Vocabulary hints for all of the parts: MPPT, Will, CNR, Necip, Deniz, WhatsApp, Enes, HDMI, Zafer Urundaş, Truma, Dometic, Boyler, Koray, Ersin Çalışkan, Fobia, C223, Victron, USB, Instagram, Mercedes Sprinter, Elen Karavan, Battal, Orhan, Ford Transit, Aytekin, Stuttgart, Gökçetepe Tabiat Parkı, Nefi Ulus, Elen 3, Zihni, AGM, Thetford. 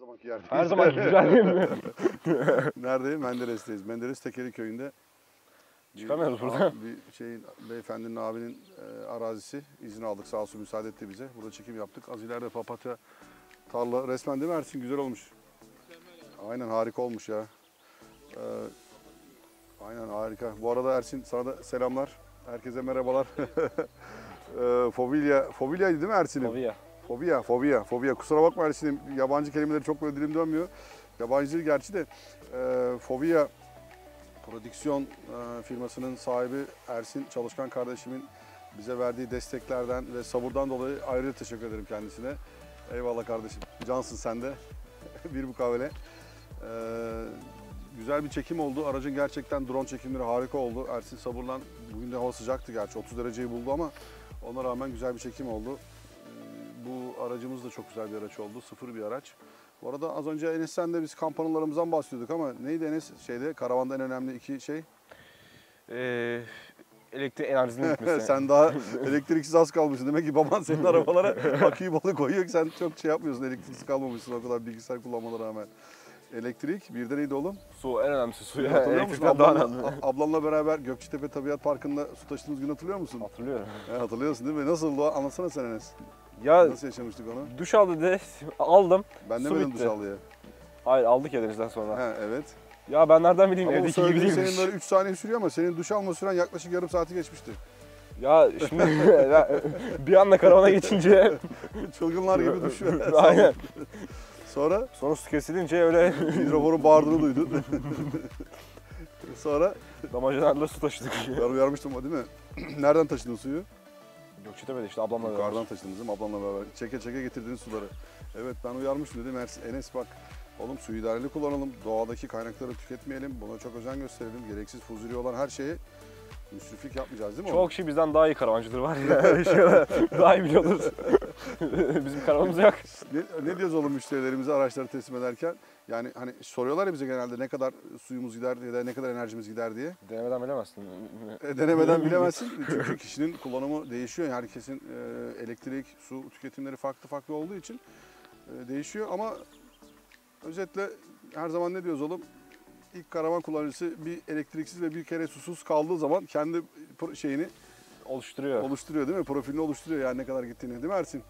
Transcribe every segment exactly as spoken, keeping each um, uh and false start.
zamanki yerde. Her zamanki güzel değil mi? Neredeyim? Menderes'teyiz. Menderes Tekeriköy'ünde. Çıkamıyoruz buradan. Bir şeyin, beyefendinin, abinin e, arazisi. İzin aldık, sağ olsun müsaade etti bize. Burada çekim yaptık. Az ileride papatya tarla. Resmen değil mi Ersin? Güzel olmuş. Aynen, harika olmuş ya. Ee, aynen harika. Bu arada Ersin, sana da selamlar. Herkese merhabalar. e, Fobia, Fobia'ydı değil mi Ersin'im? Fobia. Fobia, Fobia, Fobia. Kusura bakma Ersin'im, yabancı kelimeleri çok böyle dilim dönmüyor. Yabancı değil gerçi de. E, Fobia prodüksiyon e, firmasının sahibi Ersin Çalışkan kardeşimin bize verdiği desteklerden ve sabırdan dolayı ayrıca teşekkür ederim kendisine. Eyvallah kardeşim. Cansın sen de. Bir mukavele. Ee, güzel bir çekim oldu. Aracın gerçekten drone çekimleri harika oldu. Ersin sabırlan. Bugün de hava sıcaktı gerçi. otuz dereceyi buldu ama ona rağmen güzel bir çekim oldu. Ee, bu aracımız da çok güzel bir araç oldu. Sıfır bir araç. Bu arada az önce Enes'ten de biz kampanyalarımızdan bahsediyorduk ama neydi Enes? Şeyde, karavanda en önemli iki şey? Ee, elektrik enerjisinin bitmesi. Sen daha elektriksiz az kalmışsın. Demek ki baban senin arabalara aküyü balı koyuyor ki sen çok şey yapmıyorsun. Elektriksiz kalmamışsın o kadar bilgisayar kullanmalarına rağmen. Elektrik, bir de neydi oğlum? Su, en önemlisi su. Ya, hatırlıyor musun? Ablanla, ablanla beraber Gökçetepe Tabiat Parkı'nda su taşıdığınız gün hatırlıyor musun? Hatırlıyorum. He, hatırlıyorsun değil mi? Nasıl? Anlatsana sen Enes. Ya, nasıl yaşamıştık onu? Duş aldı de, aldım. Ben demedim duş aldı ya. Hayır, aldık ya denizden sonra. He, evet. Ya ben nereden bileyim, ama evdeki gibi değilmiş. Senin böyle üç saniye sürüyor ama senin duş alma süren yaklaşık yarım saati geçmişti. Ya şimdi bir anda karavana geçince... Çılgınlar gibi düşüyor. Aynen. Sonra? Sonra su kesilince öyle... Hidroforun bağırdığını duydun. Sonra? Damacanlarla su taşıdık. Ben uyarmıştım değil mi? Nereden taşıdın suyu? Gökçetepe'de işte ablamla beraber. Yukarıdan taşıdınız değil mi? Ablamla beraber. Çeke çeke getirdiğiniz suları. Evet, ben uyarmıştım dedim. Enes bak. Oğlum suyu idareli kullanalım, doğadaki kaynakları tüketmeyelim, buna çok özen gösterelim. Gereksiz fuzuli olan her şeye müsriflik yapmayacağız değil mi? Çok kişi bizden daha iyi karavancıdır var ya, daha iyi biliyordur. Bizim karavanımız yok. Ne, ne diyoruz oğlum müşterilerimize araçları teslim ederken? Yani hani soruyorlar ya bize genelde ne kadar suyumuz gider ya da ne kadar enerjimiz gider diye. Denemeden bilemezsin. E, denemeden bilemezsin çünkü kişinin kullanımı değişiyor. Herkesin e, elektrik, su tüketimleri farklı farklı olduğu için e, değişiyor ama... Özetle her zaman ne diyoruz oğlum? İlk karavan kullanıcısı bir elektriksiz ve bir kere susuz kaldığı zaman kendi şeyini oluşturuyor. Oluşturuyor değil mi? Profilini oluşturuyor yani ne kadar gittiğini değil mi Ersin?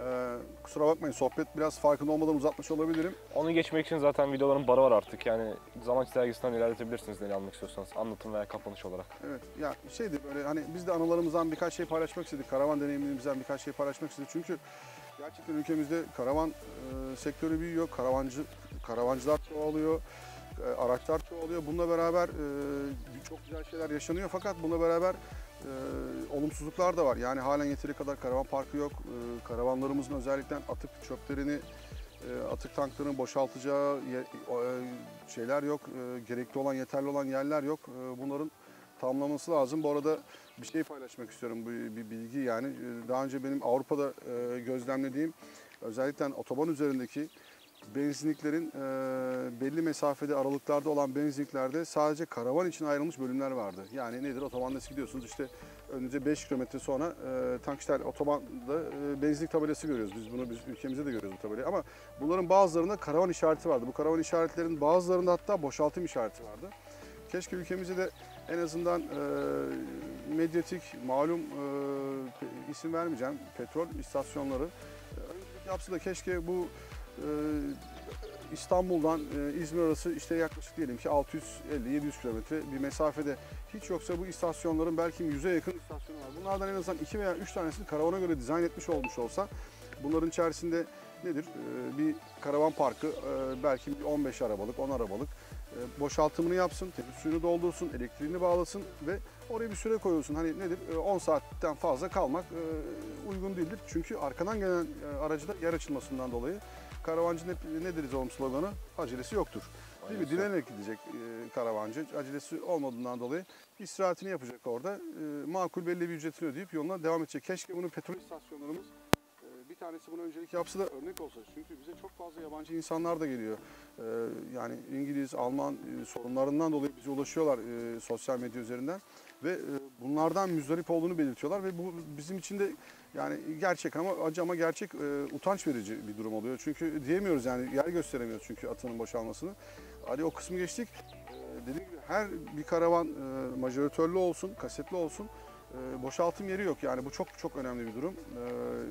Ee, kusura bakmayın, sohbet biraz farkında olmadan uzatmış olabilirim. Onu geçmek için zaten videoların barı var artık. Yani zaman çizelgesinden ilerletebilirsiniz neyi almak istiyorsanız. Anlatım veya kapanış olarak. Evet ya şeydi böyle hani biz de anılarımızdan birkaç şey paylaşmak istedik. Karavan deneyimimizden birkaç şey paylaşmak istedik. Çünkü gerçekten ülkemizde karavan e, sektörü büyüyor, karavancı karavancılar çoğalıyor, e, araçlar çoğalıyor. Bununla beraber e, çok güzel şeyler yaşanıyor fakat bununla beraber e, olumsuzluklar da var. Yani halen yeteri kadar karavan parkı yok. E, karavanlarımızın özellikle atık çöplerini, e, atık tanklarını boşaltacağı ye, e, şeyler yok. E, gerekli olan, yeterli olan yerler yok. E, bunların tamamlaması lazım. Bu arada bir şey paylaşmak istiyorum, bir, bir bilgi yani. Daha önce benim Avrupa'da e, gözlemlediğim, özellikle otoban üzerindeki benzinliklerin e, belli mesafede, aralıklarda olan benzinliklerde sadece karavan için ayrılmış bölümler vardı. Yani nedir? Otobanda gidiyorsunuz işte önünüze beş kilometre sonra e, tankişler, otobanda e, benzinlik tabelası görüyoruz. Biz bunu biz ülkemizde de görüyoruz bu tabelayı ama bunların bazılarında karavan işareti vardı. Bu karavan işaretlerinin bazılarında hatta boşaltım işareti vardı. Keşke ülkemizde de en azından e, medyatik, malum e, isim vermeyeceğim, petrol istasyonları e, yapsa da keşke bu e, İstanbul'dan e, İzmir arası işte yaklaşık diyelim ki altı yüz elli yedi yüz kilometre bir mesafede hiç yoksa bu istasyonların belki yüze yakın istasyonu var. Bunlardan en azından iki veya üç tanesini karavana göre dizayn etmiş olmuş olsa bunların içerisinde nedir? E, bir karavan parkı e, belki on beş arabalık, on arabalık. Boşaltımını yapsın, suyunu doldursun, elektriğini bağlasın ve oraya bir süre koyulsun. Hani nedir? on saatten fazla kalmak uygun değildir. Çünkü arkadan gelen aracıda yer açılmasından dolayı karavancının hep nedir onun sloganı? Acelesi yoktur. Değil mi? Dilenerek gidecek karavancı. Acelesi olmadığından dolayı istirahatini yapacak orada. Makul belli bir ücretini ödeyip yoluna devam edecek. Keşke bunu petrol istasyonlarımız bir tanesi buna öncelik yapsa da örnek olsa. Çünkü bize çok fazla yabancı insanlar da geliyor. Ee, yani İngiliz, Alman e, sorunlarından dolayı bize ulaşıyorlar e, sosyal medya üzerinden. Ve e, bunlardan müzdarip olduğunu belirtiyorlar. Ve bu bizim için de yani gerçek ama acı ama gerçek e, utanç verici bir durum oluyor. Çünkü diyemiyoruz yani yer gösteremiyoruz çünkü atının boşalmasını. Hadi o kısmı geçtik. E, dediğim gibi her bir karavan e, majoratörlü olsun, kasetli olsun. E, boşaltım yeri yok yani bu çok çok önemli bir durum. E,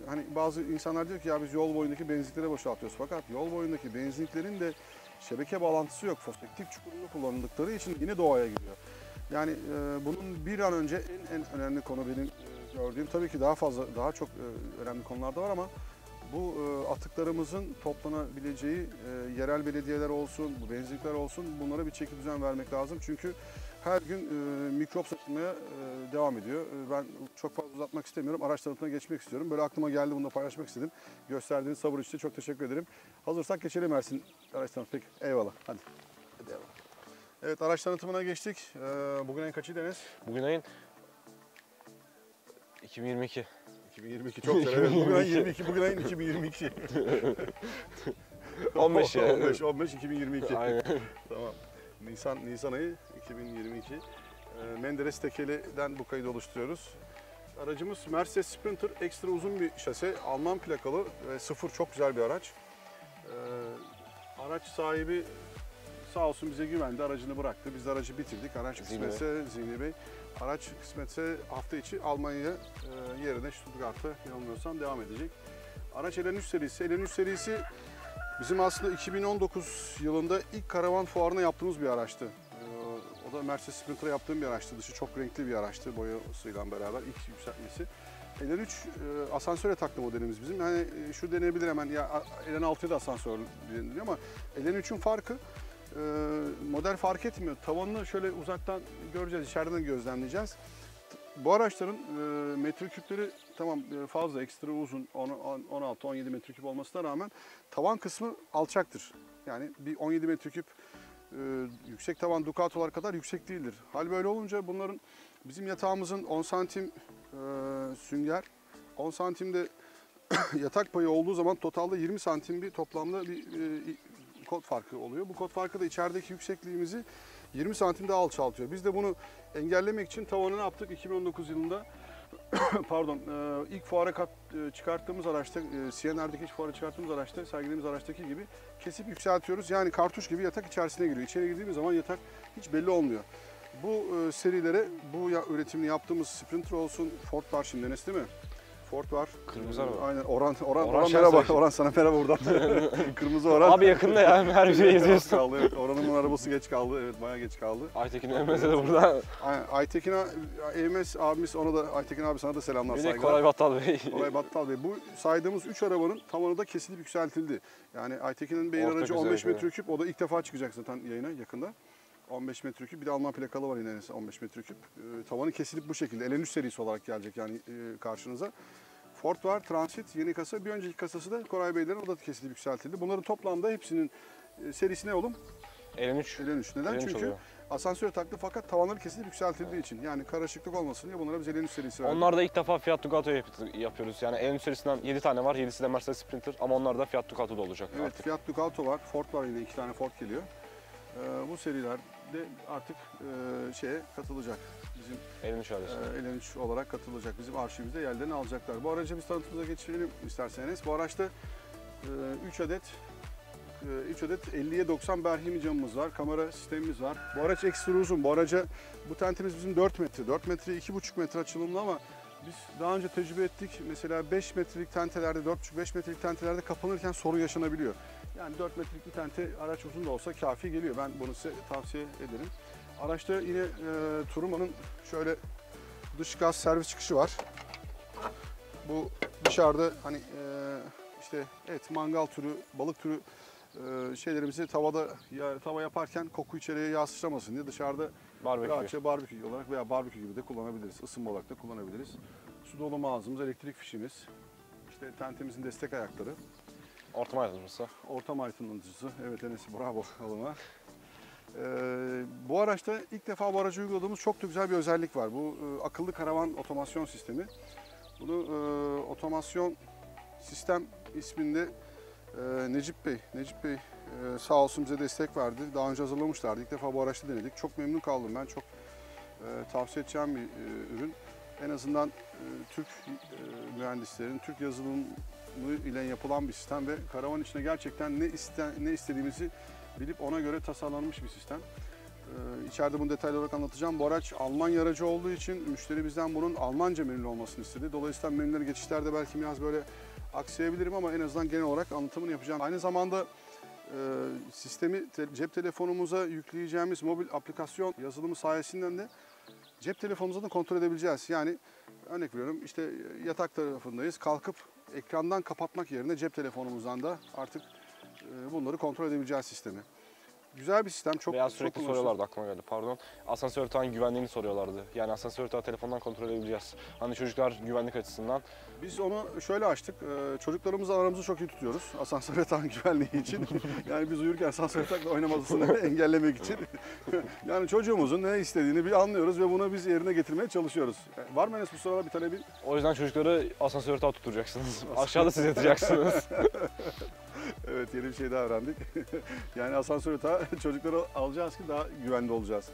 hani bazı insanlar diyor ki ya biz yol boyundaki benzinliklere boşaltıyoruz fakat yol boyundaki benzinliklerin de şebeke bağlantısı yok. Fosfektif çukurunda kullanıldıkları için yine doğaya gidiyor. Yani e, bunun bir an önce en en önemli konu benim e, gördüğüm tabii ki daha fazla daha çok e, önemli konularda var ama bu e, atıklarımızın toplanabileceği e, yerel belediyeler olsun, bu benzinlikler olsun bunlara bir çeki düzen vermek lazım çünkü her gün e, mikrop saçılmaya e, devam ediyor. E, ben çok fazla uzatmak istemiyorum. Araç tanıtımına geçmek istiyorum. Böyle aklıma geldi bunu da paylaşmak istedim. Gösterdiğiniz sabır için çok teşekkür ederim. Hazırsak geçelim Ersin araç tanıtımına. Peki eyvallah. Hadi. Hadi eyvallah. Evet araç tanıtımına geçtik. E, bugün en kaçıydı Enes? Bugün ayın iki bin yirmi iki. iki bin yirmi iki çok severim. Bugün ayın yirmi iki. Bugün ayın iki bin yirmi iki. on beş ya. on beş on beş iki bin yirmi iki. Aynen. Tamam. Nisan, Nisan ayı iki bin yirmi iki. E, Menderes Tekeriköy'den bu kaydı oluşturuyoruz. Aracımız Mercedes Sprinter, ekstra uzun bir şase, Alman plakalı ve sıfır çok güzel bir araç. E, araç sahibi sağ olsun bize güvendi, aracını bıraktı. Biz de aracı bitirdik. Araç kısmetse Zihni Bey, araç kısmetse hafta içi Almanya e, yerine Stuttgart'ta yanılmıyorsam devam edecek. Araç Elen üç serisi, Elen üç serisi. Bizim aslında iki bin on dokuz yılında ilk karavan fuarına yaptığımız bir araçtı. Ee, o da Mercedes Sprinter'a yaptığım bir araçtı. Dışı çok renkli bir araçtı boyasıyla beraber ilk yükseltmesi. Elen üç e, asansöre taklı modelimiz bizim. Yani e, şu denebilir hemen ya Elen altıya da asansör deniliyor ama Elen üçün farkı e, model fark etmiyor. Tavanını şöyle uzaktan göreceğiz, içeriden gözlemleyeceğiz. Bu araçların e, metreküpleri tamam e, fazla, ekstra uzun on altı on yedi metreküp olmasına rağmen tavan kısmı alçaktır. Yani bir on yedi metreküp e, yüksek tavan Ducato'lar kadar yüksek değildir. Hal böyle olunca bunların bizim yatağımızın on santim e, sünger, on santimde yatak payı olduğu zaman totalde yirmi santim bir toplamda bir e, kod farkı oluyor. Bu kod farkı da içerideki yüksekliğimizi yirmi santim daha alçaltıyor. Biz de bunu engellemek için tavanı ne yaptık? iki bin on dokuz yılında pardon ilk fuara kat, çıkarttığımız araçta, C N R'deki ilk fuara çıkarttığımız araçta, sergilediğimiz araçtaki gibi kesip yükseltiyoruz. Yani kartuş gibi yatak içerisine giriyor. İçeri girdiğimiz zaman yatak hiç belli olmuyor. Bu serilere, bu üretimini yaptığımız Sprinter olsun, Ford var şimdi Enes değil mi? Ford var. Kırmızı var. Aynen. Orhan, Orhan, Orhan, Orhan merhaba. Şey. Orhan sana merhaba buradan. Kırmızı Orhan. Abi yakında ya. Her şeyi izliyorsun. Evet, Orhan'ın arabası geç kaldı. Evet bayağı geç kaldı. Aytekin Enes'e de burada. Aynen. Aytekin Enes abimiz ona da Aytekin abi sana da selamlar saygılar. Bir de Koray Battal Bey. Koray Battal Bey. Bu saydığımız üç arabanın tavanı da kesilip yükseltildi. Yani Aytekin'in beyin Orta aracı on beş metreküp. O da ilk defa çıkacak zaten yayına yakında. on beş metreküp. Bir de Alman plakalı var yine on beş metreküp. E, tavanı kesilip bu şekilde. Elen üç serisi olarak gelecek yani e, karşınıza. Ford var, Transit, yeni kasa. Bir önceki kasası da Koray Beylerin o da kesilip yükseltildi. Bunların toplamda hepsinin e, serisi ne oğlum? Elen üç. Elen üç. Neden? Elen üç çünkü oluyor. Asansöre taktı fakat tavanları kesilip yükseltildiği evet. için. Yani karışıklık olmasın diye bunlara biz Elen üç serisi verdik. Onlar da ilk defa Fiat Ducato yapıyoruz. Yani Elen üç serisinden yedi tane var. yedisi de Mercedes Sprinter ama onlar da Fiat Ducato'da olacak evet, artık. Evet Fiat Ducato var. Ford var yine iki tane Ford geliyor. Ee, bu seriler de artık e, şeye katılacak. Bizim Elen üç e, Elen üç olarak katılacak. Bizim arşivimizde yerlerini alacaklar. Bu araca biz tanıtımıza geçelim isterseniz. Bu araçta e, üç adet e, üç adet elliye doksan berhimi camımız var. Kamera sistemimiz var. Bu araç ekstra uzun. Bu araca bu tentimiz bizim dört metre. dört metre iki buçuk metre açılımlı ama biz daha önce tecrübe ettik. Mesela beş metrelik tentelerde, dört buçuk beş metrelik tentelerde kapanırken sorun yaşanabiliyor. Yani dört metrelik bir tente araç uzun da olsa kafi geliyor. Ben bunu size tavsiye ederim. Araçta yine e, Truma'nın şöyle dış gaz servis çıkışı var. Bu dışarıda hani e, işte et, mangal türü, balık türü e, şeylerimizi tavada ya, tava yaparken koku içeriye yansıtmasın diye dışarıda barbekü. Rahatça barbekü olarak veya barbekü gibi de kullanabiliriz. Isınma olarak da kullanabiliriz. Su dolama ağzımız, elektrik fişimiz, işte tentemizin destek ayakları. Ortam aydınlatıcısı. Ortam aydınlatıcısı. Evet Enes, bravo alına. Ee, bu araçta ilk defa bu araca uyguladığımız çok da güzel bir özellik var. Bu e, akıllı karavan otomasyon sistemi. Bunu e, otomasyon sistem isminde e, Necip Bey, Necip Bey e, sağ olsun bize destek verdi. Daha önce hazırlamışlardı. İlk defa bu araçta denedik. Çok memnun kaldım ben. Çok e, tavsiye edeceğim bir e, ürün. En azından e, Türk e, mühendislerin, Türk yazılımı ile yapılan bir sistem ve karavan içine gerçekten ne, isten, ne istediğimizi bilip ona göre tasarlanmış bir sistem. Ee, içeride bunu detaylı olarak anlatacağım. Bu araç Almanya aracı olduğu için müşteri bizden bunun Almanca menülü olmasını istedi. Dolayısıyla menüleri geçişlerde belki biraz böyle aksayabilirim ama en azından genel olarak anlatımını yapacağım. Aynı zamanda e, sistemi te cep telefonumuza yükleyeceğimiz mobil aplikasyon yazılımı sayesinden de cep telefonumuza da kontrol edebileceğiz. Yani örnek veriyorum, işte yatak tarafındayız, kalkıp ekrandan kapatmak yerine cep telefonumuzdan da artık e, bunları kontrol edebileceğiz sistemi. Güzel bir sistem. Çok, Veya sürekli çok soruyorlardı, aklıma geldi pardon. Asansör tağın güvenliğini soruyorlardı. Yani asansör tağı telefondan kontrol edebileceğiz. Hani çocuklar güvenlik açısından. Biz onu şöyle açtık. Çocuklarımızla aramızı çok iyi tutuyoruz. Asansör tağın güvenliği için. Yani biz uyurken asansör takla oynamasını engellemek için. Yani çocuğumuzun ne istediğini bir anlıyoruz ve bunu biz yerine getirmeye çalışıyoruz. Var mı Enes bu sırada bir talebi? O yüzden çocukları asansör tağı tutturacaksınız. Aşağıda siz yatacaksınız. Evet, yeni bir şey daha öğrendik. Yani asansör tağı çocuklara alacağız ki daha güvende olacağız.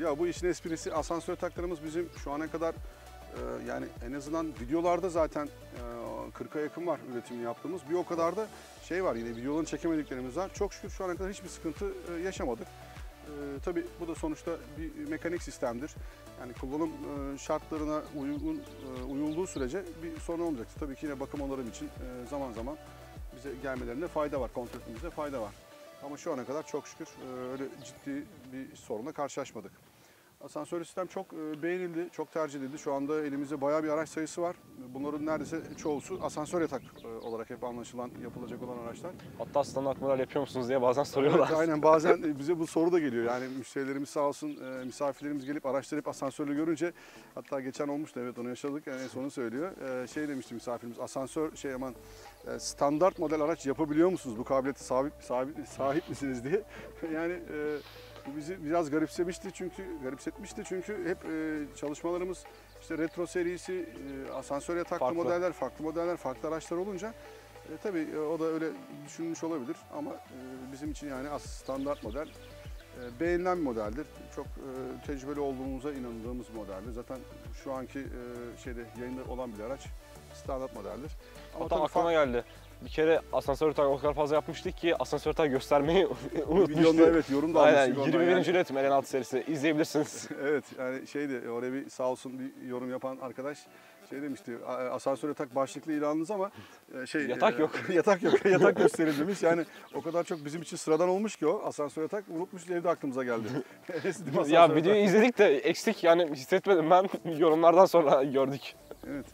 Ya bu işin esprisi, asansör taklarımız bizim şu ana kadar e, yani en azından videolarda zaten e, kırka yakın var üretimi yaptığımız. Bir o kadar da şey var, yine videoların çekemediklerimiz var. Çok şükür şu ana kadar hiçbir sıkıntı e, yaşamadık. E, tabii bu da sonuçta bir mekanik sistemdir. Yani kullanım e, şartlarına uygun, e, uyulduğu sürece bir sorun olmayacaktır. Tabii ki yine bakım onarım için e, zaman zaman bize gelmelerinde fayda var, kontratımızda fayda var. Ama şu ana kadar çok şükür öyle ciddi bir sorunla karşılaşmadık. Asansör sistem çok beğenildi, çok tercih edildi. Şu anda elimizde bayağı bir araç sayısı var. Bunların neredeyse çoğusu asansör yatak olarak hep anlaşılan, yapılacak olan araçlar. Hatta standart model yapıyor musunuz diye bazen soruyorlar. Evet, aynen, bazen bize bu soru da geliyor. Yani müşterilerimiz sağ olsun, misafirlerimiz gelip araçları hep asansörlü görünce, hatta geçen olmuştu, evet onu yaşadık, yani en sonu söylüyor. Şey demişti misafirimiz, asansör şey aman standart model araç yapabiliyor musunuz? Bu kabiliyete sahip, sahip, sahip misiniz diye. Yani e, bu bizi biraz garipsemişti çünkü garipsetmişti çünkü hep e, çalışmalarımız işte retro serisi, e, asansör yataklı farklı modeller, farklı modeller, farklı araçlar olunca e, tabii e, o da öyle düşünmüş olabilir ama e, bizim için yani as standart model e, beğenilen bir modeldir. Çok e, tecrübeli olduğumuza inandığımız modeldir. Zaten şu anki e, şeyde yayında olan bir araç standart modeldir. Ama hatta aklıma geldi. Bir kere asansör tağı o kadar fazla yapmıştık ki asansör tağı göstermeyi unutmuştuk. Videonda evet, yorum da almıştık. Aynen, yirmi birinci yani. Üretim Elen altı serisi, izleyebilirsiniz. Evet, yani şeydi, oraya bir sağ olsun bir yorum yapan arkadaş şey demişti, asansör yatak başlıklı ilanınız ama şey yatak yok. Yatak yok, yatak gösterin demiş. Yani o kadar çok bizim için sıradan olmuş ki o asansör yatak, unutmuşuz, evde aklımıza geldi. Ya videoyu izledik de eksik, yani hissetmedim ben, yorumlardan sonra gördük. Evet.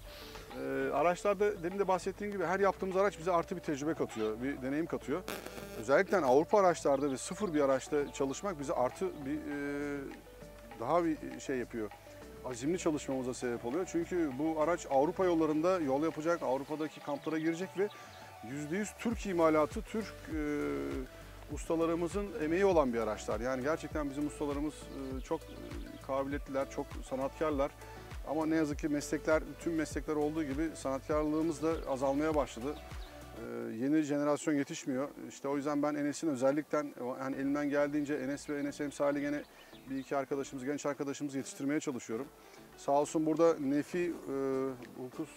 Ee, araçlarda demin de bahsettiğim gibi her yaptığımız araç bize artı bir tecrübe katıyor, bir deneyim katıyor. Özellikle Avrupa araçlarda ve sıfır bir araçta çalışmak bize artı bir e, daha bir şey yapıyor. Azimli çalışmamıza sebep oluyor. Çünkü bu araç Avrupa yollarında yol yapacak, Avrupa'daki kamplara girecek ve yüzde yüz Türk imalatı, Türk e, ustalarımızın emeği olan bir araçlar. Yani gerçekten bizim ustalarımız e, çok kabiliyetliler, çok sanatkarlar. Ama ne yazık ki meslekler, tüm meslekler olduğu gibi sanatkarlığımız da azalmaya başladı. Ee, yeni jenerasyon yetişmiyor. İşte o yüzden ben Enes'in özellikle, yani elimden geldiğince Enes ve Enes emsali gene bir iki arkadaşımız, genç arkadaşımız yetiştirmeye çalışıyorum. Sağ olsun burada Nefi Ulus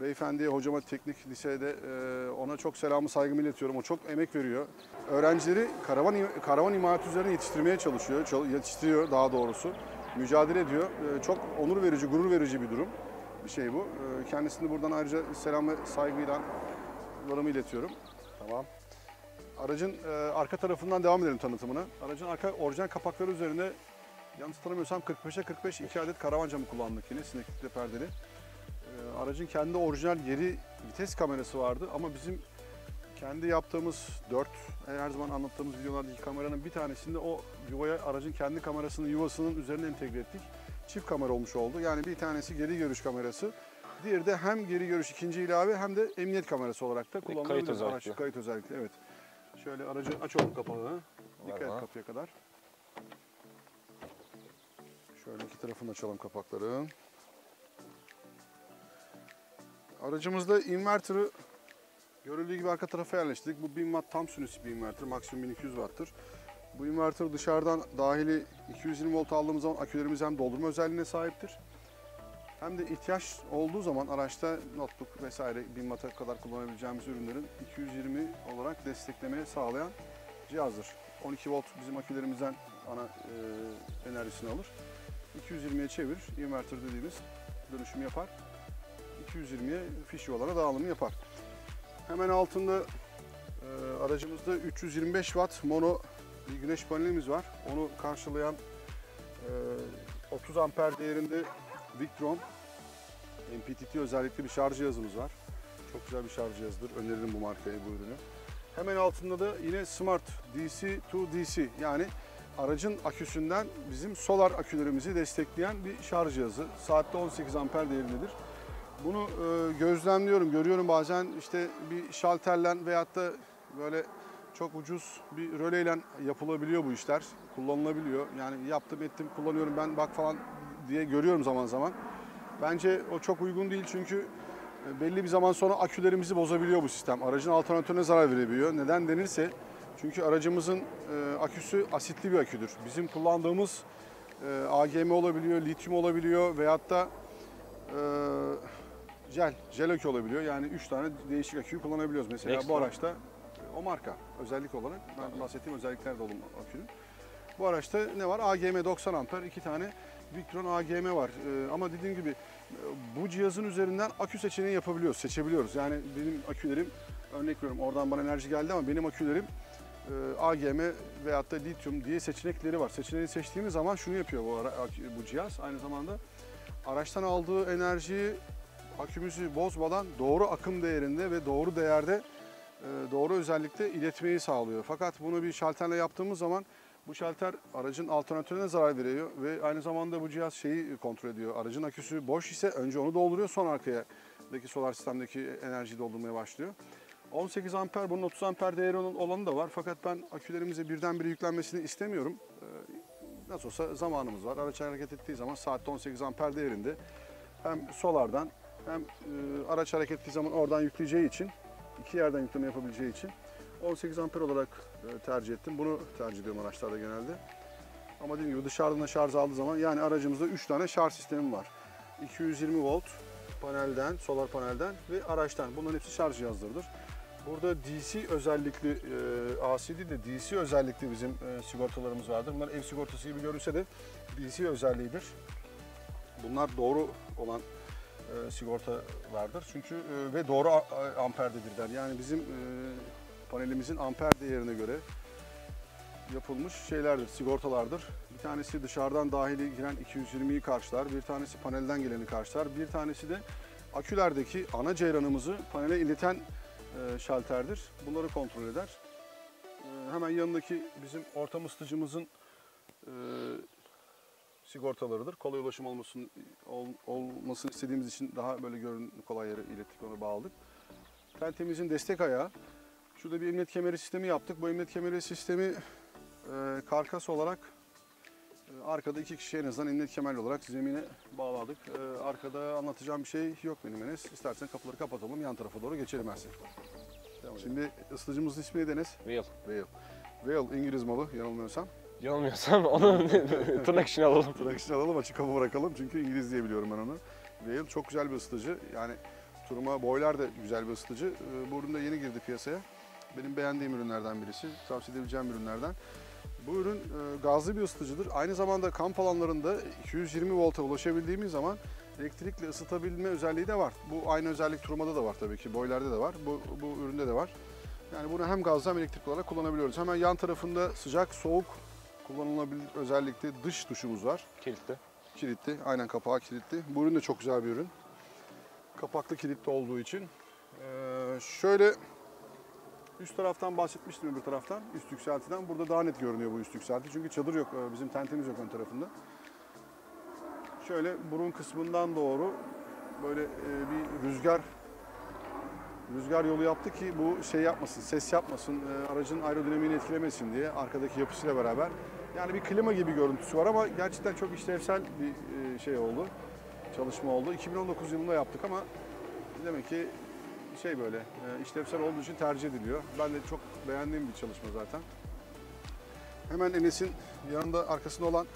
e, beyefendiye, hocama teknik lisede, e, ona çok selamı, saygımı iletiyorum. O çok emek veriyor. Öğrencileri karavan, karavan imalatı üzerine yetiştirmeye çalışıyor, yetiştiriyor daha doğrusu. Mücadele ediyor. Çok onur verici, gurur verici bir durum. Bir şey bu. Kendisini buradan ayrıca selam ve saygıyla iletiyorum. Tamam. Aracın arka tarafından devam edelim tanıtımına. Aracın arka orijinal kapakları üzerine, yanlış tanımıyorsam kırk beşe kırk beş iki adet karavan camı kullandık yine, sineklikli perdeli. Aracın kendi orijinal geri vites kamerası vardı ama bizim kendi yaptığımız dört, her zaman anlattığımız videolardaki kameranın bir tanesinde o yuvaya, aracın kendi kamerasının yuvasının üzerine entegre ettik. Çift kamera olmuş oldu. Yani bir tanesi geri görüş kamerası, diğeri de hem geri görüş ikinci ilave hem de emniyet kamerası olarak da kullanılabilir. Araç kayıt özellikle, evet. Şöyle aracı açalım kapağını. Dikkat et kapıya kadar. Şöyle iki tarafını açalım kapakları. Aracımızda invertörü görüldüğü gibi arka tarafa yerleştirdik. Bu bin watt tam sünüsü bir invertör. Maksimum bin iki yüz watt'tır. Bu invertör dışarıdan dahili iki yüz yirmi volt aldığımız zaman akülerimiz hem doldurma özelliğine sahiptir. Hem de ihtiyaç olduğu zaman araçta notebook vesaire bin watt'a kadar kullanabileceğimiz ürünlerin iki yüz yirmi olarak desteklemeye sağlayan cihazdır. on iki volt bizim akülerimizden ana e, enerjisini alır. iki yüz yirmiye çevir, invertör dediğimiz dönüşümü yapar. iki yüz yirmiye fişi olarak dağılımı yapar. Hemen altında e, aracımızda üç yüz yirmi beş watt mono bir güneş panelimiz var. Onu karşılayan e, otuz amper değerinde Victron M P P T özellikli bir şarj cihazımız var. Çok güzel bir şarj cihazıdır. Öneririm bu markaya bu ürünü. Hemen altında da yine Smart D C to D C yani aracın aküsünden bizim solar akülerimizi destekleyen bir şarj cihazı. Saatte on sekiz amper değerindedir. Bunu e, gözlemliyorum, görüyorum bazen işte bir şalterle veyahut da böyle çok ucuz bir röleyle yapılabiliyor bu işler. Kullanılabiliyor. Yani yaptım ettim kullanıyorum ben bak falan diye görüyorum zaman zaman. Bence o çok uygun değil çünkü belli bir zaman sonra akülerimizi bozabiliyor bu sistem. Aracın alternatörüne zarar verebiliyor. Neden denirse çünkü aracımızın e, aküsü asitli bir aküdür. Bizim kullandığımız e, A G M olabiliyor, lityum olabiliyor veyahut da e, jel, jel akü olabiliyor. Yani üç tane değişik aküyü kullanabiliyoruz. Mesela Next bu araçta e, o marka özellik olarak ben bahsettiğim özellikler de olumlu akünün. Bu araçta ne var? A G M doksan amper, iki tane Victron A G M var ee, ama dediğim gibi bu cihazın üzerinden akü seçeneği yapabiliyoruz, seçebiliyoruz. Yani benim akülerim, örnek veriyorum oradan bana enerji geldi ama benim akülerim e, A G M veyahut da lityum diye seçenekleri var. Seçeneği seçtiğimiz zaman şunu yapıyor bu, ara, bu cihaz, aynı zamanda araçtan aldığı enerjiyi akümüzü bozmadan doğru akım değerinde ve doğru değerde e, doğru özellikle iletmeyi sağlıyor. Fakat bunu bir şalterle yaptığımız zaman bu şalter aracın alternatörüne zarar veriyor ve aynı zamanda bu cihaz şeyi kontrol ediyor. Aracın aküsü boş ise önce onu dolduruyor, sonra arkadaki solar sistemdeki enerjiyi doldurmaya başlıyor. on sekiz amper, bunun otuz amper değeri olanı da var fakat ben akülerimize birdenbire yüklenmesini istemiyorum. Nasıl olsa zamanımız var. Araç hareket ettiği zaman saatte on sekiz amper değerinde hem solardan hem araç hareket ettiği zaman oradan yükleyeceği için, iki yerden yükleme yapabileceği için on sekiz amper olarak tercih ettim. Bunu tercih ediyorum araçlarda genelde. Ama dediğim gibi dışarıdan şarj aldığı zaman yani aracımızda üç tane şarj sistemi var. iki yüz yirmi volt panelden, solar panelden ve araçtan. Bunların hepsi şarj cihazlarıdır. Burada D C özellikli, A C değil de D C özellikli bizim sigortalarımız vardır. Bunlar ev sigortası gibi görünse de D C özelliğidir. Bunlar doğru olan sigortalardır. Çünkü ve doğru amperdedirler. Yani bizim panelimizin amper değerine göre yapılmış şeylerdir, sigortalardır. Bir tanesi dışarıdan dahili giren iki yüz yirmiyi karşılar, bir tanesi panelden geleni karşılar, bir tanesi de akülerdeki ana ceyranımızı panele ileten şalterdir. Bunları kontrol eder. Hemen yanındaki bizim ortam ısıtıcımızın sigortalarıdır. Kolay ulaşım olmasın, ol, olmasını istediğimiz için daha böyle görün kolay yere ilettik, onu bağladık. Tentemizin destek ayağı. Şurada bir emniyet kemeri sistemi yaptık. Bu emniyet kemeri sistemi e, karkas olarak e, arkada iki kişi en azından emniyet kemerli olarak zemine bağladık. E, arkada anlatacağım bir şey yok benim Enes. İstersen kapıları kapatalım, yan tarafa doğru geçelim Ersin. Tamam. Şimdi ısıtıcımızın ismi neydi Enes? Will. Will. Will İngiliz malı yanılmıyorsam. Yanılmıyorsam onu tırnak içine alalım. Tırnak içine alalım, açık kapı bırakalım çünkü İngiliz diye biliyorum ben onu. Will çok güzel bir ısıtıcı. Yani Truma, Boyle da güzel bir ısıtıcı. E, bu ürün de yeni girdi piyasaya. Benim beğendiğim ürünlerden birisi, tavsiye edebileceğim ürünlerden. Bu ürün e, gazlı bir ısıtıcıdır. Aynı zamanda kamp alanlarında iki yüz yirmi volta ulaşabildiğimiz zaman elektrikle ısıtabilme özelliği de var. Bu aynı özellik Truma'da da var tabii ki, Boyler'de de var, bu, bu üründe de var. Yani bunu hem gazlı hem elektrik olarak kullanabiliyoruz. Hemen yan tarafında sıcak, soğuk kullanılabilir özellikle dış duşumuz var. Kilitli. Kilitli, aynen kapağı kilitli. Bu ürün de çok güzel bir ürün. Kapaklı kilitli olduğu için. Ee, şöyle... Üst taraftan bahsetmiştim öbür taraftan, üst yükseltiden. Burada daha net görünüyor bu üst yükselti. Çünkü çadır yok, bizim tentimiz yok ön tarafında. Şöyle burun kısmından doğru böyle bir rüzgar rüzgar yolu yaptı ki bu şey yapmasın, ses yapmasın, aracın aerodinamiğini etkilemesin diye arkadaki yapısıyla beraber. Yani bir klima gibi görüntüsü var ama gerçekten çok işlevsel bir şey oldu, çalışma oldu. iki bin on dokuz yılında yaptık ama demek ki şey böyle e, işlevsel olduğu için tercih ediliyor. Ben de çok beğendiğim bir çalışma zaten. Hemen Enes'in yanında arkasında olan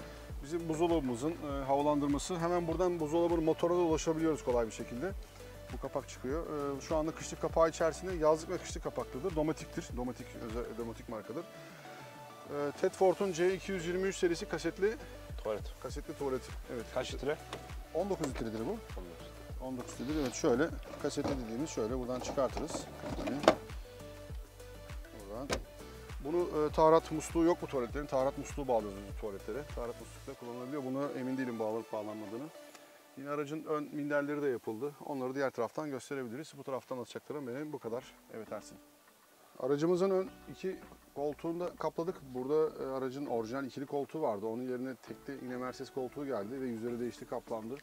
bizim buzdolabımızın e, havalandırması. Hemen buradan buzdolabının motoruna da ulaşabiliyoruz kolay bir şekilde. Bu kapak çıkıyor. E, şu anda kışlık kapağı içerisinde yazlık ve kışlık kapaklıdır. Dometik'tir. Dometic, özel, Dometic markadır. E, Thetford'un C iki yüz yirmi üç serisi kasetli tuvalet. Kasetli tuvalet. Evet. Kaç litre? on dokuz litredir bu. on dokuz litredir. Evet, şöyle kasetli dediğimiz şöyle buradan çıkartırız. Yani buradan. Bunu e, taharat musluğu yok bu tuvaletlerin. Taharat musluğu bağlıyoruz bu tuvaletlere. Taharat musluğu da kullanılabiliyor. Buna emin değilim bağlanıp bağlanmadığını. Yine aracın ön minderleri de yapıldı. Onları diğer taraftan gösterebiliriz. Bu taraftan atacaklarım benim bu kadar. Evet Ersin. Aracımızın ön iki koltuğunu da kapladık. Burada e, aracın orijinal ikili koltuğu vardı. Onun yerine tekli yine Mercedes koltuğu geldi ve yüzleri değişti, kaplandı.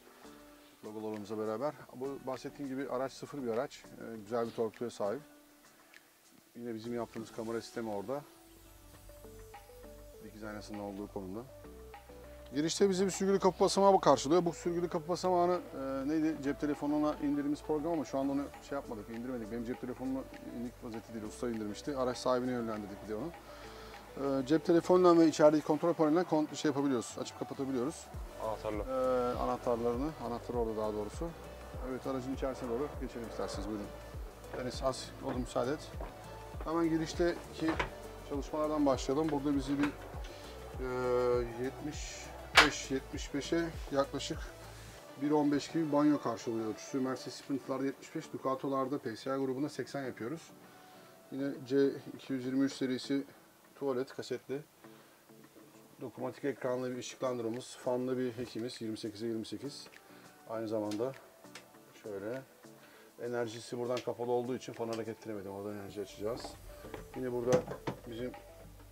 Logolarımızla beraber. Bu bahsettiğim gibi araç sıfır bir araç. E, güzel bir torkluya sahip. Yine bizim yaptığımız kamera sistemi orada. Dikiz aynasının olduğu konumda. Girişte bizi bir sürgülü kapı basamağı karşılıyor. Bu sürgülü kapı basamağını e, neydi? Cep telefonuna indirdiğimiz program ama şu anda onu şey yapmadık, indirmedik. Benim cep telefonuma indik vaziyeti değil, usta indirmişti. Araç sahibine yönlendirdik bir de onu. E, cep telefonundan ve içerideki kontrol panelinden kon şey yapabiliyoruz, açıp kapatabiliyoruz. Anahtarlar. E, anahtarlarını, anahtarı orada daha doğrusu. Evet, aracın içerisine doğru geçelim isterseniz, buyurun. Deniz, az oldu, müsaade et. Hemen girişteki çalışmalardan başlayalım. Burada bizi bir e, yetmiş beş yetmiş beşe yaklaşık bir on beş gibi banyo karşılıyor ölçüsü. Mercedes Sprinter'larda yetmiş beş, Ducato'larda P S I grubunda seksen yapıyoruz. Yine C iki yüz yirmi üç serisi tuvalet kasetli. Dokunmatik ekranlı bir ışıklandırmamız, fanlı bir hekimiz yirmi sekize yirmi sekiz. Aynı zamanda şöyle. Enerjisi buradan kapalı olduğu için fanı hareketlenemedim. Oradan enerji açacağız. Yine burada bizim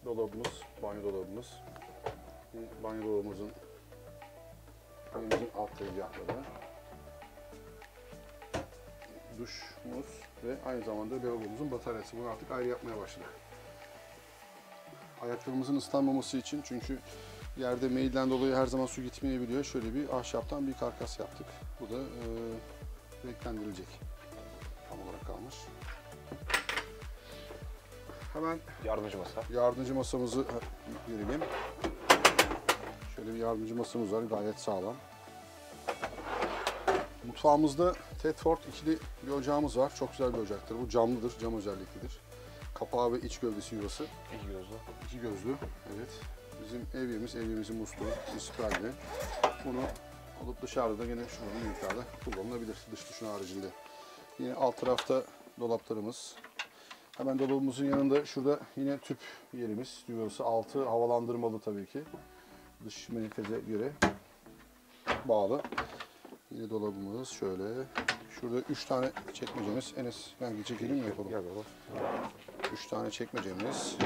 dolabımız, banyo dolabımız. Yine banyo dolabımızın alt tezgahları. Duşumuz ve aynı zamanda lavabomuzun bataryası. Bunu artık ayrı yapmaya başladık. Ayaklarımızın ıslanmaması için, çünkü yerde meyilden dolayı her zaman su gitmeyebiliyor. Şöyle bir ahşaptan bir karkas yaptık. Bu da e, renklendirilecek. Tam olarak kalmış. Hemen yardımcı masa. Yardımcı masamızı görelim. Şöyle bir yardımcı masamız var, gayet sağlam. Mutfağımızda Thetford ikili bir ocağımız var. Çok güzel bir ocaktır. Bu camlıdır, cam özelliklidir. Kapağı ve iç gövdesi yuvası. İki gözlü. İki gözlü. Evet. Bizim evimiz, evimizin musluğu, ispraylı. Bunu alıp dışarıda da yine şunun yukarıda kullanılabilir dış düşün haricinde. Yine alt tarafta dolaplarımız. Hemen dolabımızın yanında şurada yine tüp yerimiz. Düğmesi altı havalandırmalı tabii ki. Dış menfeze göre bağlı. Yine dolabımız şöyle. Şurada üç tane çekmecemiz. Enes, ben çekelim mi yapalım? Gel baba. üç tane çekmecemiz.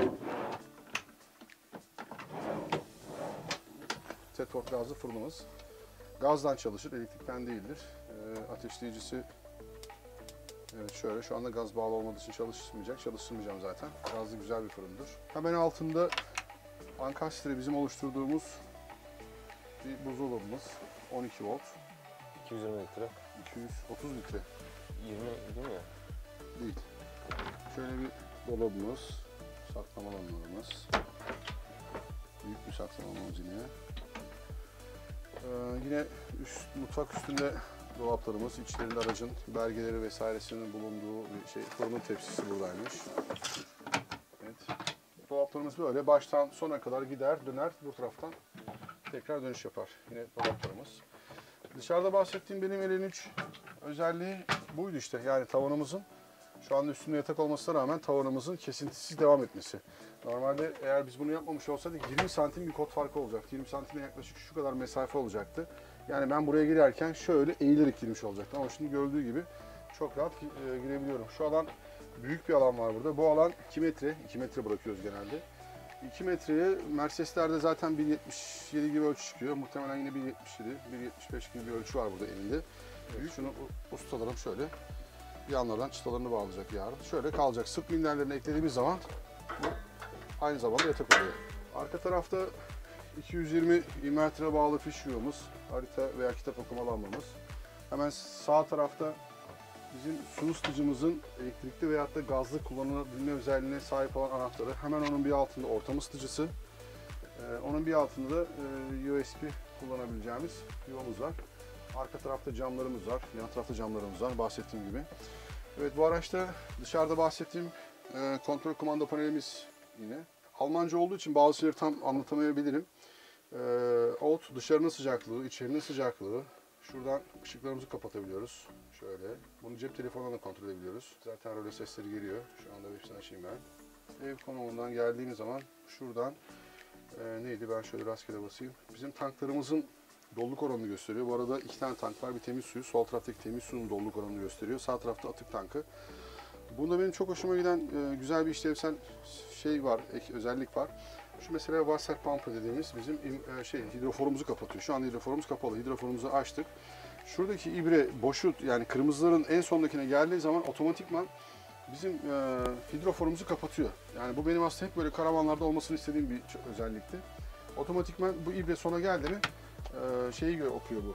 Thetford gazlı fırınımız. Gazdan çalışır, elektrikten değildir. E, ateşleyicisi. Evet, şöyle şu anda gaz bağlı olmadığı için çalışmayacak. Çalıştırmayacağım zaten. Gazlı güzel bir fırındır. Hemen altında Ankastre bizim oluşturduğumuz bir buzdolabımız. on iki volt. iki yüz yirmi litre. iki yüz otuz litre. yirmi değil mi ya? Değil. Şöyle bir dolabımız. Saklama alanlarımız. Büyük bir saklama alanımız yine. Ee, yine üst, mutfak üstünde dolaplarımız, içlerinde aracın belgeleri vesairesinin bulunduğu bir şey. Fırının tepsisi buradaymış. Evet. Dolaplarımız böyle baştan sona kadar gider, döner, bu taraftan tekrar dönüş yapar. Yine dolaplarımız. Dışarıda bahsettiğim benim Elen üç özelliği buydu işte. Yani tavanımızın şu anda üstünde yatak olmasına rağmen tavanımızın kesintisiz devam etmesi. Normalde eğer biz bunu yapmamış olsaydık yirmi santim bir kot farkı olacaktı. yirmi santimle yaklaşık şu kadar mesafe olacaktı. Yani ben buraya girerken şöyle eğilerek girmiş olacaktım ama şimdi gördüğü gibi çok rahat girebiliyorum. Şu alan büyük bir alan var burada. Bu alan iki metre. iki metre bırakıyoruz genelde. iki metreye Mercedes'lerde zaten bir yetmiş yedi gibi ölçü çıkıyor. Muhtemelen yine bir yetmiş yedi, bir yetmiş beş gibi bir ölçü var burada elinde. Evet. Şunu ustalarım şöyle yanlardan çıtalarını bağlayacak yarın. Şöyle kalacak. Sırt minderlerini eklediğimiz zaman aynı zamanda yatak oluyor. Arka tarafta iki yüz yirmi milimetre bağlı fiş yuvamız, harita veya kitap okuma alanımız. Hemen sağ tarafta bizim su ısıtıcımızın elektrikli veyahut da gazlı kullanılabilme özelliğine sahip olan anahtarı. Hemen onun bir altında ortam ısıtıcısı. Onun bir altında da U S B kullanabileceğimiz yuvamız var. Arka tarafta camlarımız var, yan tarafta camlarımız var bahsettiğim gibi. Evet, bu araçta dışarıda bahsettiğim kontrol kumanda panelimiz yine. Almanca olduğu için bazı şeyleri tam anlatamayabilirim. Out, dışarının sıcaklığı, içerinin sıcaklığı. Şuradan ışıklarımızı kapatabiliyoruz. Şöyle. Bunu cep telefonundan da kontrol edebiliyoruz. Zaten röle sesleri geliyor. Şu anda hepsini açayım ben. Ev konumundan geldiğimiz zaman şuradan e, neydi? Ben şöyle rastgele basayım. Bizim tanklarımızın doluluk oranını gösteriyor. Bu arada iki tane tank var. Bir temiz suyu. Sol taraftaki temiz suyun doluluk oranını gösteriyor. Sağ tarafta atık tankı. Bunda benim çok hoşuma giden e, güzel bir işlevsel şey var. Ek, özellik var. Şu mesela Wasserpumpe dediğimiz bizim şey hidroforumuzu kapatıyor. Şu anda hidroforumuz kapalı. Hidroforumuzu açtık. Şuradaki ibre boşu, yani kırmızıların en sondakine geldiği zaman otomatikman bizim e, hidroforumuzu kapatıyor. Yani bu benim aslında hep böyle karavanlarda olmasını istediğim bir özellikti. Otomatikman bu ibre sona geldi mi e, şeyi göre okuyor bu.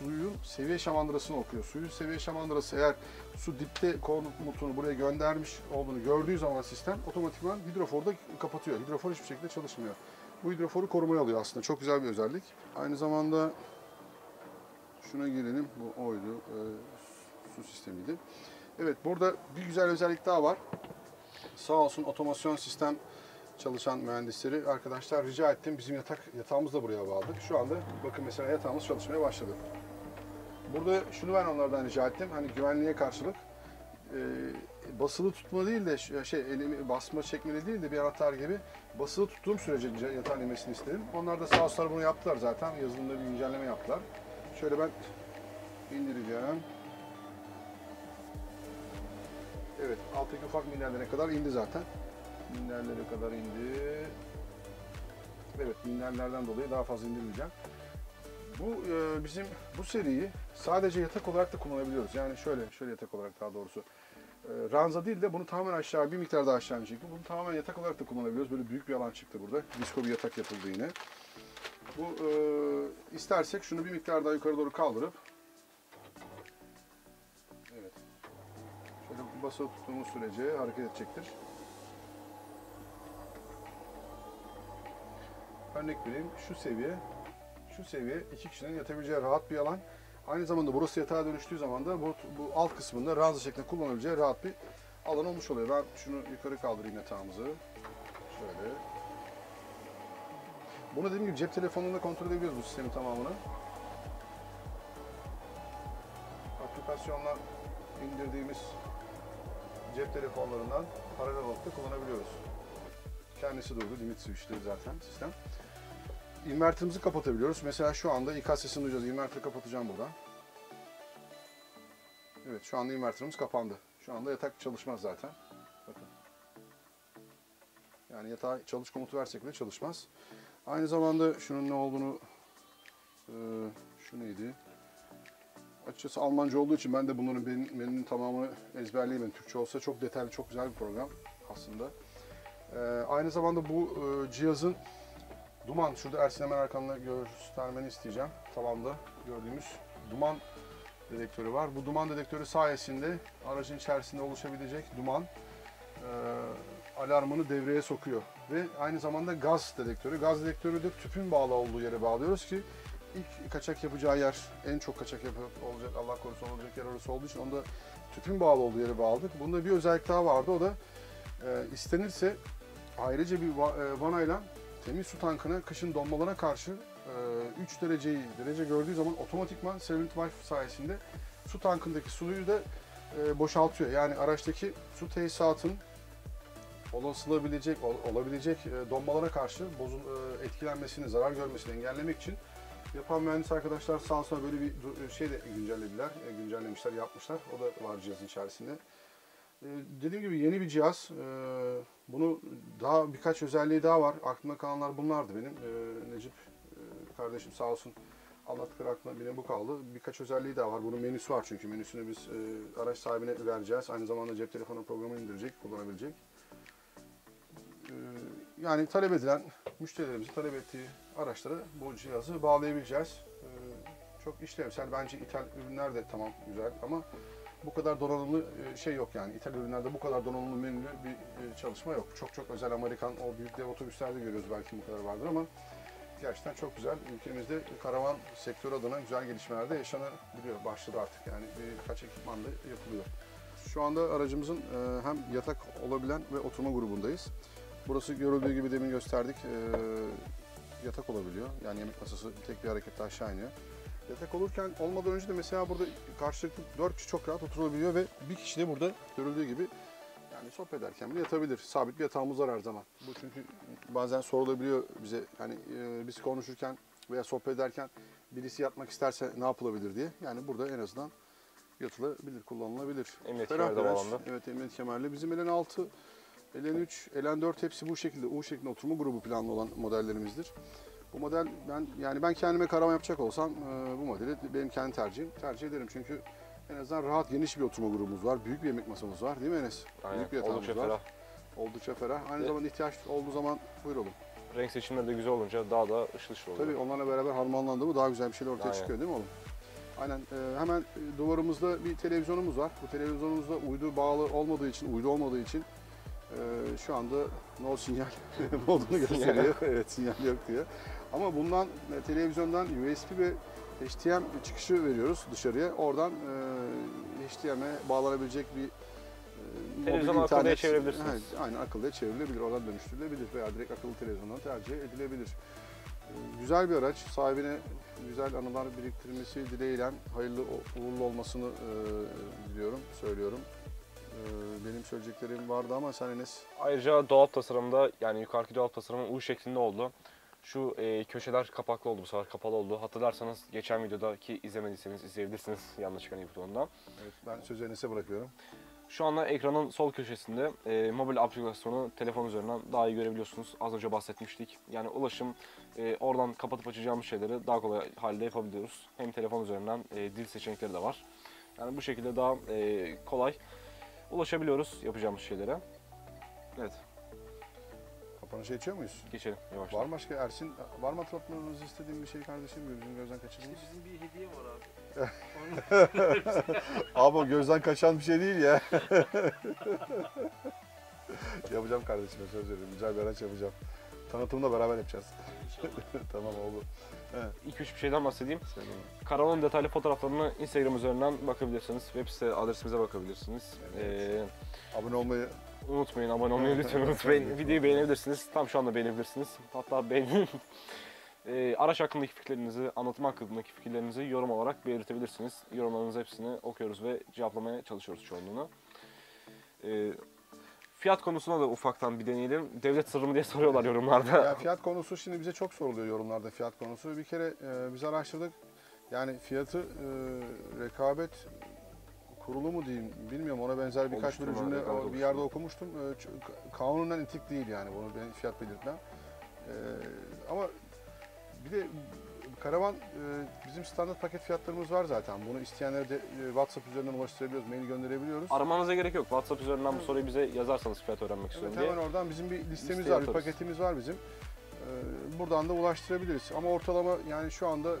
Suyun seviye şamandırasını okuyor. Suyun seviye şamandırası eğer su dipte komutunu buraya göndermiş olduğunu gördüğü zaman sistem otomatikman hidroforu da kapatıyor. Hidrofor hiçbir şekilde çalışmıyor. Bu hidroforu korumaya alıyor aslında. Çok güzel bir özellik. Aynı zamanda şuna girelim. Bu oydu. E, su sistemiydi. Evet, burada bir güzel özellik daha var. Sağ olsun otomasyon sistem çalışan mühendisleri arkadaşlar rica ettim. Bizim yatak yatağımız da buraya bağladık. Şu anda bakın mesela yatağımız çalışmaya başladı. Burada şunu ben onlardan rica ettim. Hani güvenliğe karşılık e, basılı tutma değil de şey elimi basma çekmeli değil de bir anahtar gibi basılı tuttuğum sürece yatağın inmesini istedim. Onlar da sağ olsunlar bunu yaptılar zaten. Yazılımda bir güncelleme yaptılar. Şöyle ben indireceğim. Evet, alttaki ufak minderlere kadar indi zaten. Minderlere kadar indi. Evet, minderlerden dolayı daha fazla indirmeyeceğim. Bu e, bizim bu seriyi sadece yatak olarak da kullanabiliyoruz. Yani şöyle şöyle yatak olarak daha doğrusu. E, ranza değil de bunu tamamen aşağı bir miktar daha aşağı inecek. Bunu tamamen yatak olarak da kullanabiliyoruz. Böyle büyük bir alan çıktı burada. Disko bir yatak yapıldı yine. Bu e, istersek şunu bir miktar daha yukarı doğru kaldırıp evet. Şöyle basılı tuttuğumuz sürece hareket edecektir. Örnek vereyim, şu seviye, şu seviye iki kişinin yatabileceği rahat bir alan. Aynı zamanda burası yatağa dönüştüğü zaman da bu, bu alt kısmında ranza şeklinde kullanabileceği rahat bir alan olmuş oluyor. Ben şunu yukarı kaldırayım yatağımızı. Şöyle. Bunu dediğim gibi cep telefonunda kontrol edebiliyoruz bu sistemin tamamını. Aplikasyonla indirdiğimiz cep telefonlarından paralel olarak da kullanabiliyoruz. Kendisi durdu, limit switch'leri zaten sistem. İnvertörümüzü kapatabiliyoruz. Mesela şu anda ikaz sesini duyacağız. İnvertörü kapatacağım buradan. Evet, şu anda invertörümüz kapandı. Şu anda yatak çalışmaz zaten. Bakın. Yani yatağa çalış komutu versek bile çalışmaz. Aynı zamanda şunun ne olduğunu... E, şu neydi? Açıkçası Almanca olduğu için ben de bunların benim, benim tamamını ezberleyemedim. Türkçe olsa çok detaylı, çok güzel bir program aslında. Ee, aynı zamanda bu e, cihazın duman, şurada Ersin hemen arkamda göstermeni isteyeceğim. Tavanda gördüğümüz duman dedektörü var. Bu duman dedektörü sayesinde aracın içerisinde oluşabilecek duman e, alarmını devreye sokuyor. Ve aynı zamanda gaz dedektörü. Gaz dedektörü de tüpün bağlı olduğu yere bağlıyoruz ki ilk kaçak yapacağı yer, en çok kaçak yapı olacak, Allah korusun olacak yer orası olduğu için onu da tüpün bağlı olduğu yere bağladık. Bunda bir özellik daha vardı, o da e, istenirse ayrıca bir vanayla temiz su tankına kışın donmalarına karşı üç dereceyi derece gördüğü zaman otomatikman Seventh Wife sayesinde su tankındaki suyu da boşaltıyor. Yani araçtaki su tesisatının olasılabilecek olabilecek donmalara karşı bozul etkilenmesini, zarar görmesini engellemek için yapan mühendis arkadaşlar sağ olsun böyle bir şey de güncellediler, güncellemişler, yapmışlar. O da var cihazın içerisinde. Dediğim gibi yeni bir cihaz. Bunu daha birkaç özelliği daha var. Aklımda kalanlar bunlardı benim. Necip kardeşim sağ olsun anlattıkları aklımda benim bu kaldı. Birkaç özelliği daha var. Bunun menüsü var çünkü. Menüsünü biz araç sahibine vereceğiz. Aynı zamanda cep telefonu programını indirecek, kullanabilecek. Yani talep edilen, müşterilerimizin talep ettiği araçlara bu cihazı bağlayabileceğiz. Çok işlevsel. Bence ithal ürünler de tamam güzel ama bu kadar donanımlı şey yok yani. İtalyan ürünlerde bu kadar donanımlı menülü bir çalışma yok. Çok çok özel Amerikan o büyük dev otobüslerde görüyoruz, belki bu kadar vardır ama gerçekten çok güzel. Ülkemizde karavan sektörü adına güzel gelişmeler de yaşanabiliyor. Başladı artık yani, birkaç ekipmanla yapılıyor. Şu anda aracımızın hem yatak olabilen ve oturma grubundayız. Burası görüldüğü gibi demin gösterdik, yatak olabiliyor. Yani yemek masası tek bir harekette aşağı iniyor. Yatak olurken olmadan önce de mesela burada karşılıklı dört kişi çok rahat oturabiliyor ve bir kişi de burada görüldüğü gibi yani sohbet ederken bile yatabilir. Sabit bir yatağımız var her zaman. Bu çünkü bazen sorulabiliyor bize, hani e, biz konuşurken veya sohbet ederken birisi yatmak isterse ne yapılabilir diye. Yani burada en azından yatılabilir, kullanılabilir. Emniyet kemerli bağlandı. Evet, emniyet kemerli. Bizim Elen altı, Elen üç, Elen dört hepsi bu şekilde, U şeklinde oturma grubu planlı olan modellerimizdir. Bu model, ben yani ben kendime karavan yapacak olsam e, bu modeli benim kendi tercihim. Tercih ederim çünkü en azından rahat, geniş bir oturma grubumuz var. Büyük bir yemek masamız var değil mi Enes? Aynen. Büyük bir yatağımız var. Ferah. Oldukça ferah. Aynı evet. zamanda ihtiyaç olduğu zaman buyuralım. Renk seçimleri de güzel olunca daha da ışıl ışıl oluyor. Tabii onlarla beraber harmanlandı mı daha güzel bir şeyler ortaya Aynen. çıkıyor değil mi oğlum? Aynen. E, hemen duvarımızda bir televizyonumuz var. Bu televizyonumuzda uydu bağlı olmadığı için, uydu olmadığı için Ee, şu anda no sinyal olduğunu gösteriyor. Evet, sinyal yok diyor. Ama bundan e, televizyondan U S B ve H D M I çıkışı veriyoruz dışarıya. Oradan e, H D M I'e bağlanabilecek bir e, televizyon akıllıya çevirebilirsiniz. Evet, aynı akıllıya çevrilebilir. Oradan dönüştürülebilir veya direkt akıllı televizyondan tercih edilebilir. E, güzel bir araç. Sahibine güzel anılar biriktirmesi dileğiyle hayırlı uğurlu olmasını e, diliyorum, söylüyorum. Benim söyleyeceklerim vardı ama sen Enes. Ayrıca doğal tasarımda, yani yukarıki doğal tasarımın U şeklinde oldu. Şu e, köşeler kapaklı oldu, bu sefer kapalı oldu. Hatırlarsanız geçen videodaki izlemediyseniz izleyebilirsiniz yanlışlıkla iyi butonundan. Evet, ben sözü Enes'e bırakıyorum. Şu anda ekranın sol köşesinde e, mobil aplikasyonu telefon üzerinden daha iyi görebiliyorsunuz. Az önce bahsetmiştik. Yani ulaşım, e, oradan kapatıp açacağımız şeyleri daha kolay halde yapabiliyoruz. Hem telefon üzerinden e, dil seçenekleri de var. Yani bu şekilde daha e, kolay ulaşabiliyoruz yapacağımız şeylere. Evet. Kapanışa geçiyor muyuz? Geçelim yavaşça. Var mı başka Ersin? Var mı hatırlatmanızı istediğim bir şey kardeşim? Gözün gözden kaçırdınız. İşte bizim bir hediye var abi. Abi o gözden kaçan bir şey değil ya. Yapacağım kardeşime, söz veriyorum. Güzel bir araç yapacağım. Tanıtımla beraber yapacağız. Tamam oldu. Evet. İlk üç bir şeyden bahsedeyim. Karavanın detaylı fotoğraflarını Instagram üzerinden bakabilirsiniz. Web site adresimize bakabilirsiniz. Evet. Ee, abone olmayı unutmayın. Abone olmayı lütfen unutmayın. Videoyu beğenebilirsiniz. Tam şu anda beğenebilirsiniz. Hatta beğenin. Ee, araç hakkındaki fikirlerinizi, anlatım hakkındaki fikirlerinizi yorum olarak belirtebilirsiniz. Yorumlarınızın hepsini okuyoruz ve cevaplamaya çalışıyoruz çoğunluğunu. Ee, Fiyat konusuna da ufaktan bir deneyelim. Devlet sırrı mı diye soruyorlar yorumlarda. Ya fiyat konusu şimdi bize çok soruluyor yorumlarda, fiyat konusu. Bir kere e, biz araştırdık. Yani fiyatı e, rekabet kurulu mu diyeyim bilmiyorum. Ona benzer birkaç bir cümle bir yerde okumuştum. E, kanunen etik değil yani bunu ben fiyat belirtmem. E, ama bir de karavan, e, bizim standart paket fiyatlarımız var zaten. Bunu isteyenlere de e, WhatsApp üzerinden ulaştırabiliyoruz, mail gönderebiliyoruz. Aramanıza gerek yok. WhatsApp üzerinden bu soruyu bize yazarsanız fiyat öğrenmek istiyorum evet, diye. Hemen oradan bizim bir listemiz Liste var, yaparız. Bir paketimiz var bizim. E, buradan da ulaştırabiliriz. Ama ortalama yani şu anda e,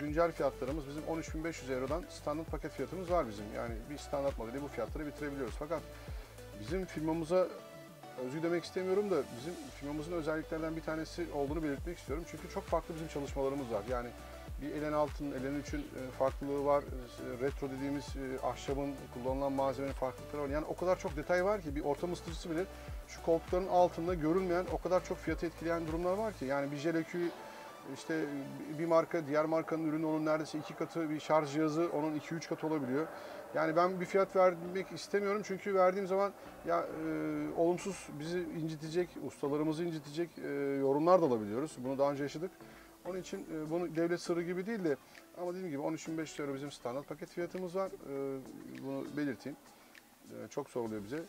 güncel fiyatlarımız bizim on üç bin beş yüz Euro'dan standart paket fiyatımız var bizim. Yani bir standart modeli bu fiyatları bitirebiliyoruz. Fakat bizim firmamıza özgü demek istemiyorum da bizim firmamızın özelliklerinden bir tanesi olduğunu belirtmek istiyorum. Çünkü çok farklı bizim çalışmalarımız var. Yani bir Elen altının, Elen üçün farklılığı var. Retro dediğimiz ahşabın, kullanılan malzemenin farklılıkları var. Yani o kadar çok detay var ki bir ortam ısıtıcısı bile şu koltukların altında görülmeyen, o kadar çok fiyatı etkileyen durumlar var ki. Yani bir jelekü, işte bir marka, diğer markanın ürünü onun neredeyse iki katı, bir şarj cihazı onun iki üç katı olabiliyor. Yani ben bir fiyat vermek istemiyorum çünkü verdiğim zaman ya e, olumsuz bizi incitecek, ustalarımızı incitecek e, yorumlar da alabiliyoruz. Bunu daha önce yaşadık. Onun için e, bunu devlet sırrı gibi değil de ama dediğim gibi on üç bin beş yüz Euro bizim standart paket fiyatımız var. E, bunu belirteyim. E, çok soruluyor bize. E,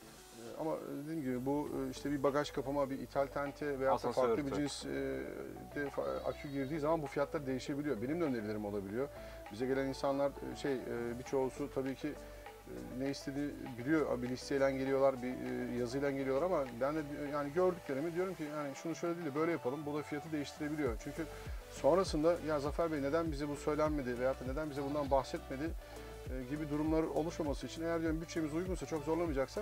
ama dediğim gibi bu işte bir bagaj kapama, bir ithal tente veya farklı örtü. bir cins e, de, akü girdiği zaman bu fiyatlar değişebiliyor. Benim de önerilerim olabiliyor. Bize gelen insanlar şey birçoğusu tabii ki ne istediği biliyor. Bir listeyle geliyorlar, bir yazıyla geliyorlar ama ben de yani gördüklerimi diyorum ki yani şunu şöyle değil de böyle yapalım. Bu da fiyatı değiştirebiliyor. Çünkü sonrasında ya Zafer Bey neden bize bu söylenmedi veyahut da neden bize bundan bahsetmedi gibi durumlar oluşmaması için eğer diyorum bütçemiz uygunsa, çok zorlamayacaksa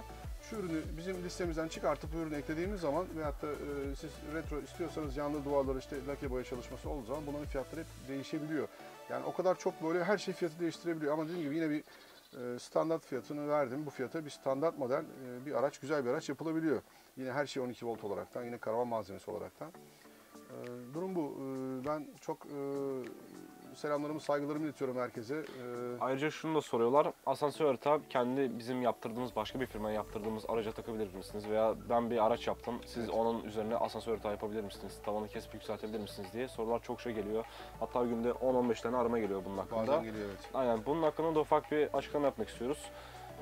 şu ürünü bizim listemizden çıkartıp bu ürünü eklediğimiz zaman veyahut da e, siz retro istiyorsanız yanlı duvarları işte lake boya çalışması olduğu zaman bunların fiyatları hep değişebiliyor. Yani o kadar çok böyle her şey fiyatı değiştirebiliyor ama dediğim gibi yine bir e, standart fiyatını verdim. Bu fiyata bir standart model e, bir araç, güzel bir araç yapılabiliyor. Yine her şey on iki volt olaraktan, yine karavan malzemesi olaraktan. E, durum bu. E, ben çok... E, Selamlarımı, saygılarımı iletiyorum herkese. Ee... Ayrıca şunu da soruyorlar. Asansör harita kendi bizim yaptırdığımız, başka bir firmaya yaptırdığımız araca takabilir misiniz? Veya ben bir araç yaptım, siz evet, onun üzerine asansör harita yapabilir misiniz? Tavanı kesip yükseltebilir misiniz diye sorular çok şey geliyor. Hatta günde on on beş tane arama geliyor bunun hakkında. Bazen geliyor, evet. Aynen. Bunun hakkında da ufak bir açıklama yapmak istiyoruz.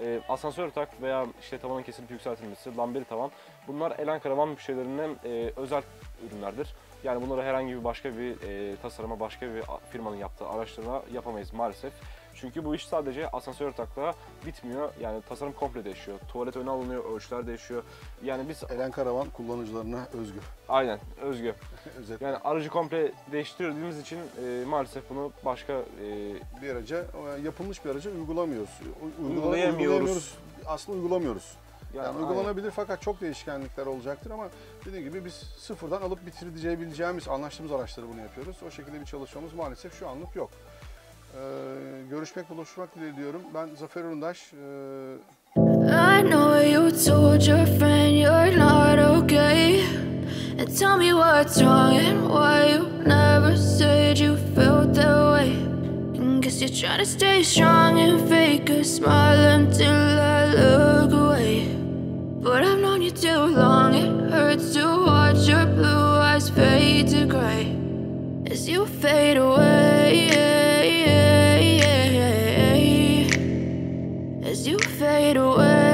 E, asansör tak veya işte tavanın kesilip yükseltilmesi, lambeli tavan, bunlar Elen Karavan müşterilerinin e, özel ürünlerdir. Yani bunları herhangi bir başka bir e, tasarıma, başka bir firmanın yaptığı araçlarına yapamayız maalesef. Çünkü bu iş sadece asansör takla bitmiyor. Yani tasarım komple değişiyor. Tuvalet öne alınıyor, ölçüler değişiyor. Yani biz Elen Karavan kullanıcılarına özgü. Aynen, özgü. Yani aracı komple değiştirdiğimiz için e, maalesef bunu başka e, bir araca, yapılmış bir araca uygulamıyoruz. Uygulayamıyoruz. uygulayamıyoruz. Aslında uygulamıyoruz. Yani, yani uygulanabilir fakat çok değişkenlikler olacaktır ama dediğim gibi biz sıfırdan alıp bitirebileceğimiz, anlaştığımız araçları bunu yapıyoruz. O şekilde bir çalışmamız maalesef şu anlık yok. Ee, görüşmek, buluşmak dileğiyle diyorum. Ben Zafer Urundaş. Ee... But I've known you too long, it hurts to watch your blue eyes fade to gray as you fade away, as you fade away.